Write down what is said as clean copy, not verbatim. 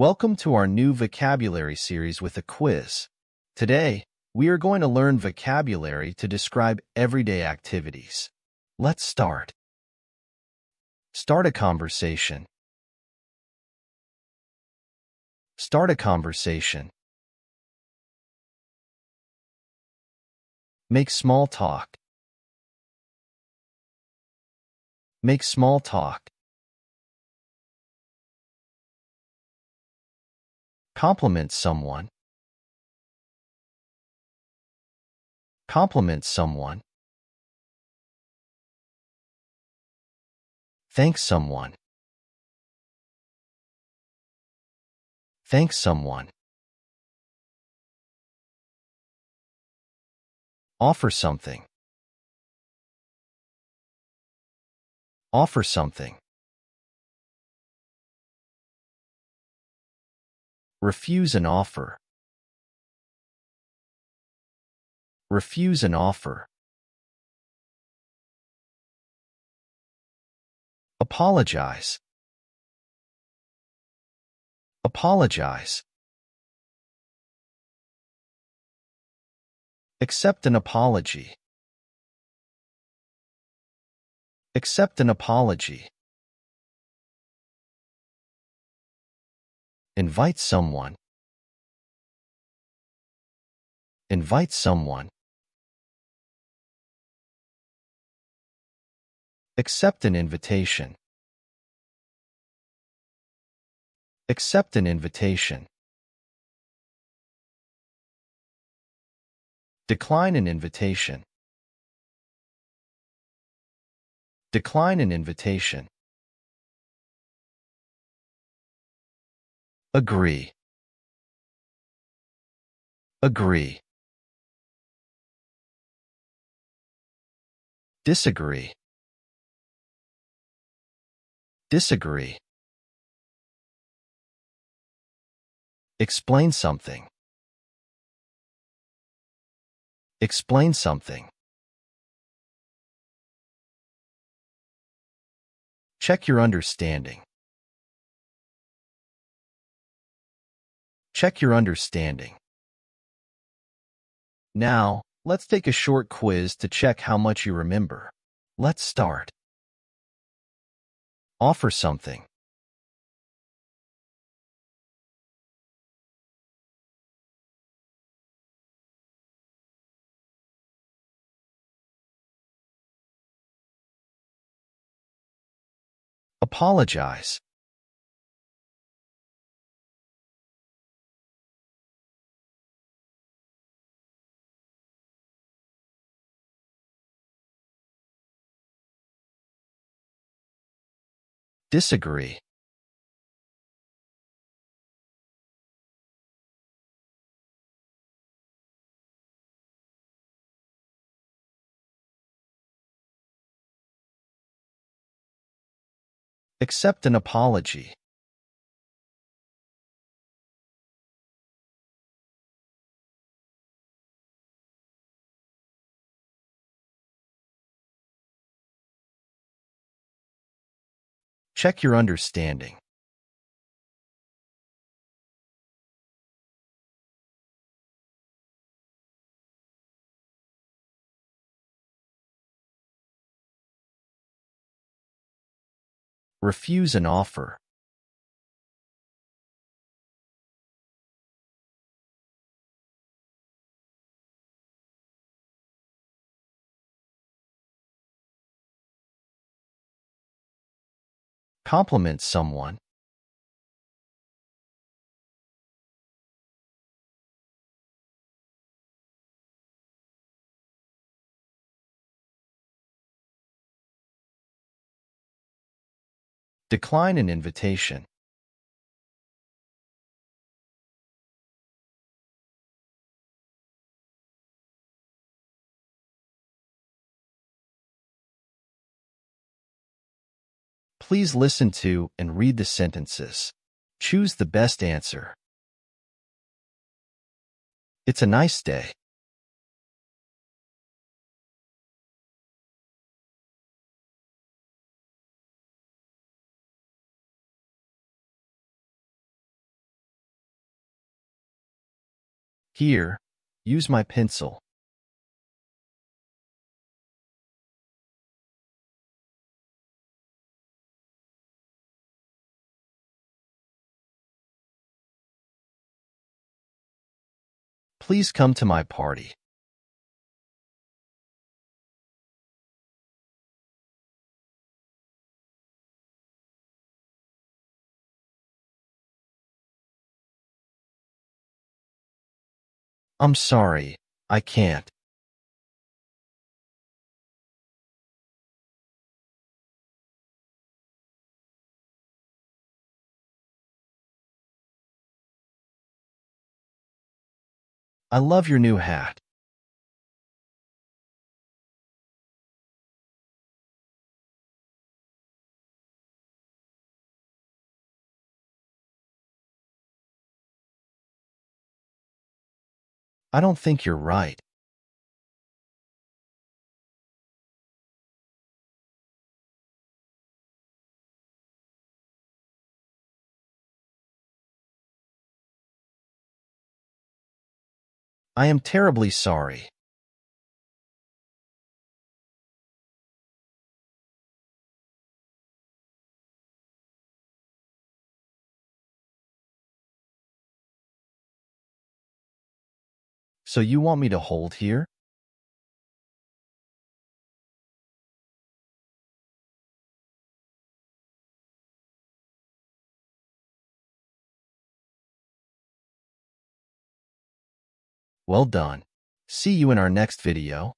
Welcome to our new vocabulary series with a quiz. Today, we are going to learn vocabulary to describe everyday activities. Let's start. Start a conversation. Start a conversation. Make small talk. Make small talk. Compliment someone. Compliment someone. Thank someone. Thank someone. Offer something. Offer something. Refuse an offer. Refuse an offer. Apologize. Apologize. Accept an apology. Accept an apology. Invite someone. Invite someone. Accept an invitation. Accept an invitation. Decline an invitation. Decline an invitation. Agree. Agree. Disagree. Disagree. Explain something. Explain something. Check your understanding. Check your understanding. Now, let's take a short quiz to check how much you remember. Let's start. Offer something. Apologize. Disagree. Accept an apology. Check your understanding. Refuse an offer. Compliment someone. Decline an invitation. Please listen to and read the sentences. Choose the best answer. It's a nice day. Here, use my pencil. Please come to my party. I'm sorry, I can't. I love your new hat. I don't think you're right. I am terribly sorry. So you want me to hold here? Well done. See you in our next video.